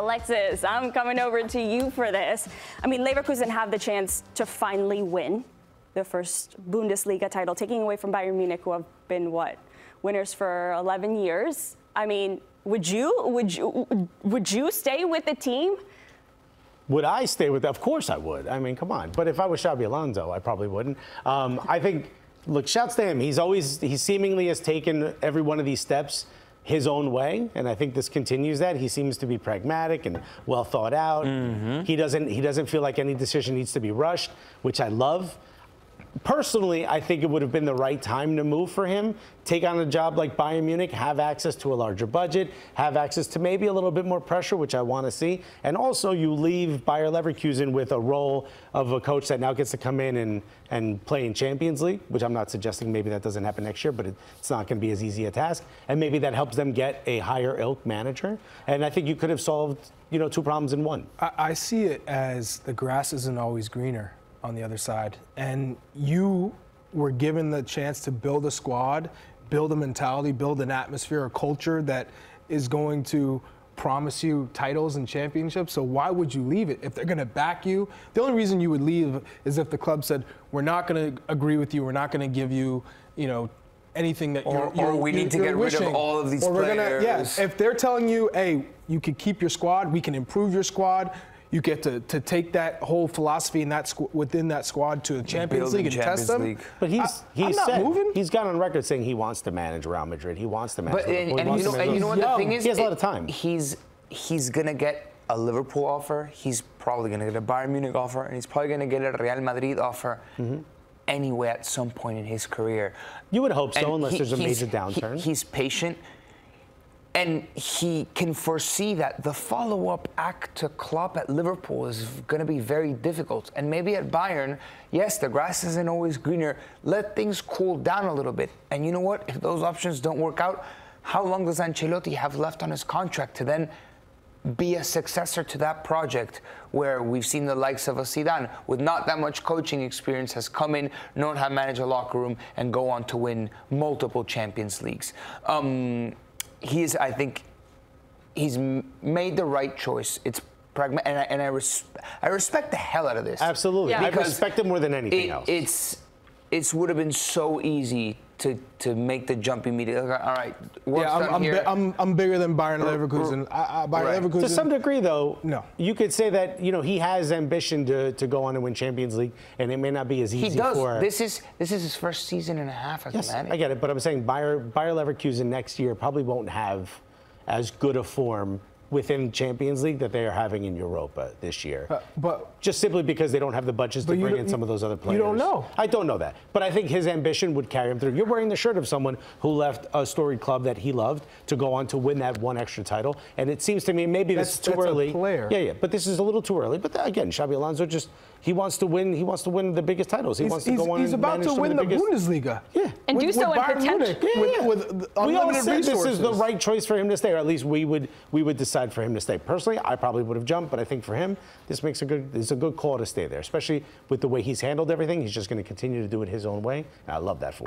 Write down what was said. Alexis, I'm coming over to you for this. I mean, Leverkusen have the chance to finally win the first Bundesliga title, taking away from Bayern Munich, who have been, what, winners for 11 years. I mean, would you stay with the team? Would I stay with them? Of course I would. I mean, come on. But if I was Xabi Alonso, I probably wouldn't. I think, look, shouts to him. He seemingly has taken every one of these steps his own way, and I think this continues that. He seems to be pragmatic and well thought out. Mm-hmm. He doesn't feel like any decision needs to be rushed, which I love. Personally, I think it would have been the right time to move for him, take on a job like Bayern Munich, have access to a larger budget, have access to maybe a little bit more pressure, which I want to see. And also, you leave Bayer Leverkusen with a role of a coach that now gets to come in and play in Champions League, which I'm not suggesting maybe that doesn't happen next year, but it's not going to be as easy a task. And maybe that helps them get a higher ilk manager. And I think you could have solved, you know, two problems in one. I see it as the grass isn't always greener on the other side, and you were given the chance to build a squad, build a mentality, build an atmosphere, a culture that is going to promise you titles and championships. So why would you leave it? If they're going to back you, the only reason you would leave is if the club said, we're not going to agree with you, we're not going to give you, you know, anything that you're wishing. Or we need to get rid of all of these players. Yes, yeah, if they're telling you, hey, you could keep your squad, we can improve your squad, you get to take that whole philosophy in that within that squad to the Champions League and test them. But he's got on record saying he wants to manage Real Madrid. He wants to manage. And you know what the thing is? He has a lot of time. He's gonna get a Liverpool offer. He's probably gonna get a Bayern Munich offer, and he's probably gonna get a Real Madrid offer. Mm-hmm. Anyway, at some point in his career, you would hope so, unless there's a major downturn. He's patient. And he can foresee that the follow-up act to Klopp at Liverpool is going to be very difficult. And maybe at Bayern, yes, the grass isn't always greener. Let things cool down a little bit. And you know what? If those options don't work out, how long does Ancelotti have left on his contract to then be a successor to that project, where we've seen the likes of a Zidane with not that much coaching experience has come in, known how to manage a locker room, and go on to win multiple Champions Leagues? I think he's made the right choice. It's pragmatic, and I respect the hell out of this. Absolutely. Yeah. I respect it more than anything else. It would have been so easy to make the jump immediately. Like, all right, I'm bigger than Bayern Leverkusen. Bayern Leverkusen. To some degree, though, you could say that, you know, he has ambition to go on and win Champions League, and it may not be as easy. He does. This is his first season and a half as a manager. I get it, but I'm saying Bayer Leverkusen next year probably won't have as good a form within Champions League that they are having in Europa this year, but just simply because they don't have the budgets to bring in some of those other players. You don't know. I don't know that, but I think his ambition would carry him through. You're wearing the shirt of someone who left a storied club that he loved to go on to win that one extra title, and it seems to me maybe this is too early. Yeah, but this is a little too early. But again, Xabi Alonso just—he wants to win. He wants to win the biggest titles. He's about to win the Bundesliga. Yeah, and do so in potential. We all said this is the right choice for him to stay, or at least we would decide for him to stay. Personally, I probably would have jumped, but I think for him, this makes a good call to stay there, especially with the way he's handled everything. He's just going to continue to do it his own way. And I love that for him.